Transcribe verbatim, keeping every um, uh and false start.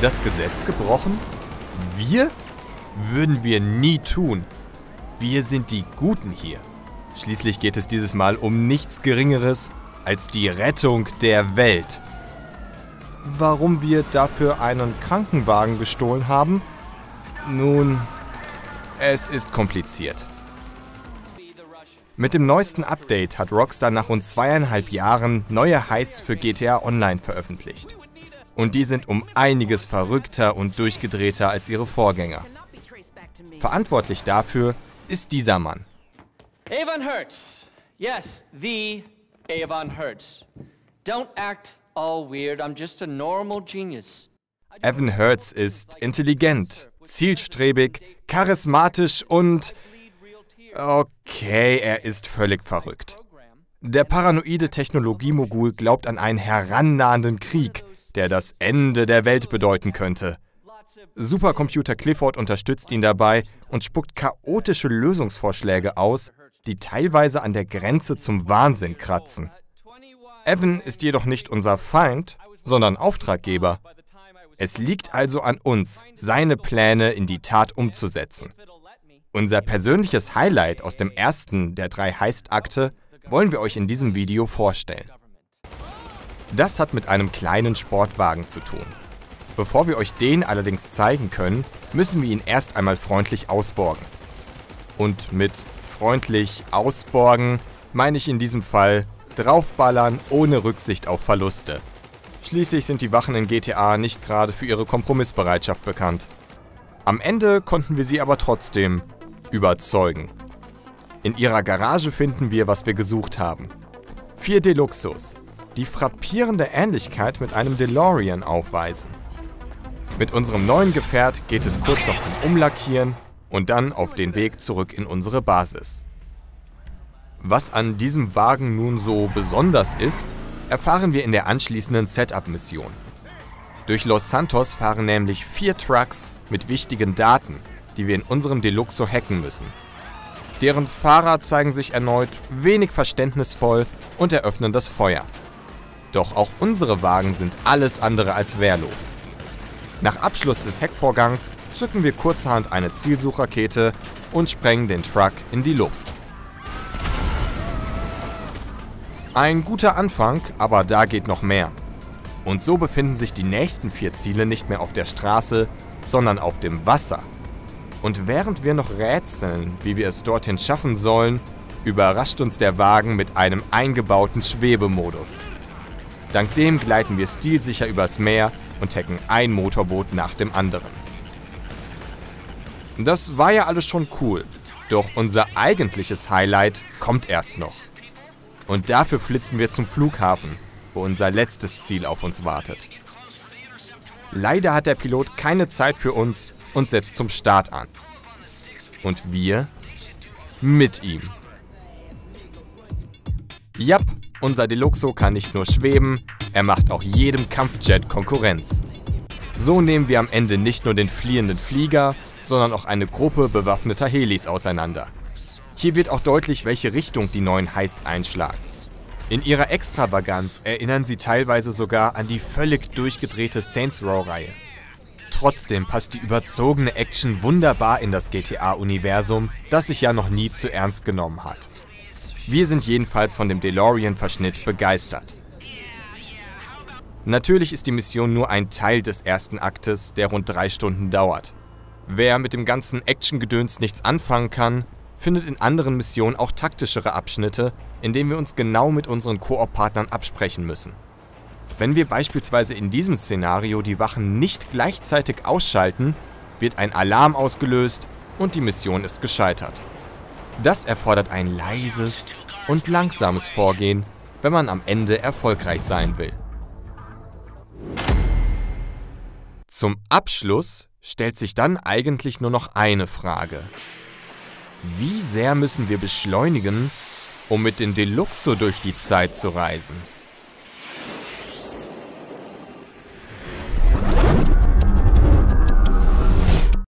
das Gesetz gebrochen? Wir? Würden wir nie tun. Wir sind die Guten hier. Schließlich geht es dieses Mal um nichts Geringeres als die Rettung der Welt. Warum wir dafür einen Krankenwagen gestohlen haben? Nun, es ist kompliziert. Mit dem neuesten Update hat Rockstar nach rund zweieinhalb Jahren neue Heists für G T A Online veröffentlicht. Und die sind um einiges verrückter und durchgedrehter als ihre Vorgänger. Verantwortlich dafür ist dieser Mann. Avon Hertz. Yes, the Avon Hertz. Don't act all weird, I'm just a normal genius. Evan Hertz ist intelligent, zielstrebig, charismatisch und... Okay, er ist völlig verrückt. Der paranoide Technologiemogul glaubt an einen herannahenden Krieg, der das Ende der Welt bedeuten könnte. Supercomputer Clifford unterstützt ihn dabei und spuckt chaotische Lösungsvorschläge aus, die teilweise an der Grenze zum Wahnsinn kratzen. Evan ist jedoch nicht unser Feind, sondern Auftraggeber. Es liegt also an uns, seine Pläne in die Tat umzusetzen. Unser persönliches Highlight aus dem ersten der drei Heistakte wollen wir euch in diesem Video vorstellen. Das hat mit einem kleinen Sportwagen zu tun. Bevor wir euch den allerdings zeigen können, müssen wir ihn erst einmal freundlich ausborgen. Und mit freundlich ausborgen meine ich in diesem Fall draufballern ohne Rücksicht auf Verluste. Schließlich sind die Wachen in G T A nicht gerade für ihre Kompromissbereitschaft bekannt. Am Ende konnten wir sie aber trotzdem überzeugen. In ihrer Garage finden wir, was wir gesucht haben. Vier Deluxos, die frappierende Ähnlichkeit mit einem DeLorean aufweisen. Mit unserem neuen Gefährt geht es kurz noch zum Umlackieren und dann auf den Weg zurück in unsere Basis. Was an diesem Wagen nun so besonders ist, erfahren wir in der anschließenden Setup-Mission. Durch Los Santos fahren nämlich vier Trucks mit wichtigen Daten, die wir in unserem Deluxo hacken müssen. Deren Fahrer zeigen sich erneut wenig verständnisvoll und eröffnen das Feuer. Doch auch unsere Wagen sind alles andere als wehrlos. Nach Abschluss des Hackvorgangs zücken wir kurzerhand eine Zielsuchrakete und sprengen den Truck in die Luft. Ein guter Anfang, aber da geht noch mehr. Und so befinden sich die nächsten vier Ziele nicht mehr auf der Straße, sondern auf dem Wasser. Und während wir noch rätseln, wie wir es dorthin schaffen sollen, überrascht uns der Wagen mit einem eingebauten Schwebemodus. Dank dem gleiten wir stilsicher übers Meer und hacken ein Motorboot nach dem anderen. Das war ja alles schon cool, doch unser eigentliches Highlight kommt erst noch. Und dafür flitzen wir zum Flughafen, wo unser letztes Ziel auf uns wartet. Leider hat der Pilot keine Zeit für uns und setzt zum Start an. Und wir mit ihm. Japp, unser Deluxo kann nicht nur schweben, er macht auch jedem Kampfjet Konkurrenz. So nehmen wir am Ende nicht nur den fliehenden Flieger, sondern auch eine Gruppe bewaffneter Helis auseinander. Hier wird auch deutlich, welche Richtung die neuen Heists einschlagen. In ihrer Extravaganz erinnern sie teilweise sogar an die völlig durchgedrehte Saints Row-Reihe. Trotzdem passt die überzogene Action wunderbar in das G T A-Universum, das sich ja noch nie zu ernst genommen hat. Wir sind jedenfalls von dem DeLorean-Verschnitt begeistert. Natürlich ist die Mission nur ein Teil des ersten Aktes, der rund drei Stunden dauert. Wer mit dem ganzen Action-Gedöns nichts anfangen kann, findet in anderen Missionen auch taktischere Abschnitte, in denen wir uns genau mit unseren Koop-Partnern absprechen müssen. Wenn wir beispielsweise in diesem Szenario die Wachen nicht gleichzeitig ausschalten, wird ein Alarm ausgelöst und die Mission ist gescheitert. Das erfordert ein leises und langsames Vorgehen, wenn man am Ende erfolgreich sein will. Zum Abschluss stellt sich dann eigentlich nur noch eine Frage. Wie sehr müssen wir beschleunigen, um mit dem Deluxo durch die Zeit zu reisen?